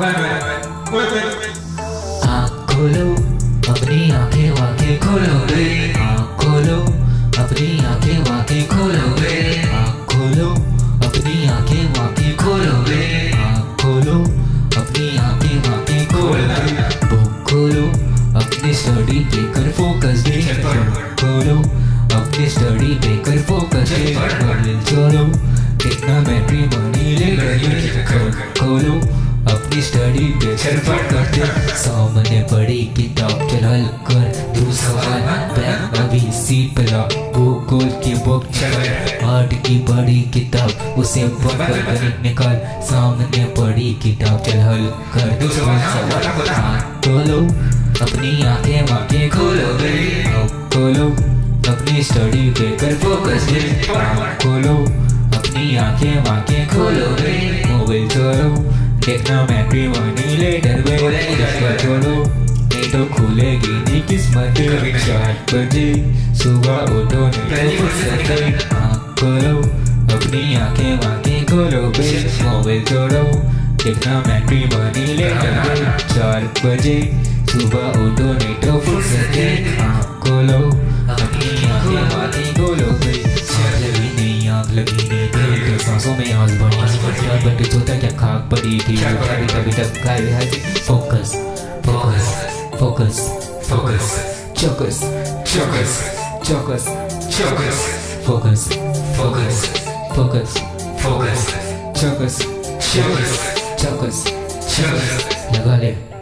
आँख खोलो अपनी आँखें वाँखें खोलो रे, आँख खोलो अपनी आँखें वाँखें खोलो रे, आँख खोलो अपनी आँखें वाँखें खोलो रे, आँख खोलो अपनी आँखें वाँखें खोलो रे, बुक खोलो अपनी स्टडी पे कर फोकस दे, खोलो अपनी स्टडी पे कर फोकस दे, खोलो कितना बैटरी मनी ले खोलो अपनी स्टडी पे चरपट करते सामने पड़ी किताब चल कर दूसरा बैग अभी सीट पर गूगल की बुक आर्ट की बड़ी किताब उसे पढ़कर कर निकाल सामने पड़ी किताब चल कर दूसरा खोलो अपनी आँखें वाँखें खोलो रे, खोलो अपनी स्टडी पे कर फोकस दे, खोलो अपनी आँखें वाँखें खोलो रे, मोबाइल खोलो देखना मैट्री मनी लेटर पर छोड़ो नहीं तो खुलेगी नहीं किस्मत बजे सुबह उठो नहीं खोलो अपनी आँखें वाँखें खोलो बे, मोबाइल छोड़ो देखना मैट्री मनी लेटर पर 4 बजे सुबह उठो नहीं तो फुर्सत खोलो अपनी आँखें वाँखें खोलो बे, आँख लगी नहीं सांसों में आँख बढ़ी छोटा क्या खाक पड़ी थी कभी फोकस फोकस फोकस फोकस चौकस चौकस चौकस चौकस फोकस फोकस फोकस फोकस चौकस चौकस चौकस चौकस लगा ले।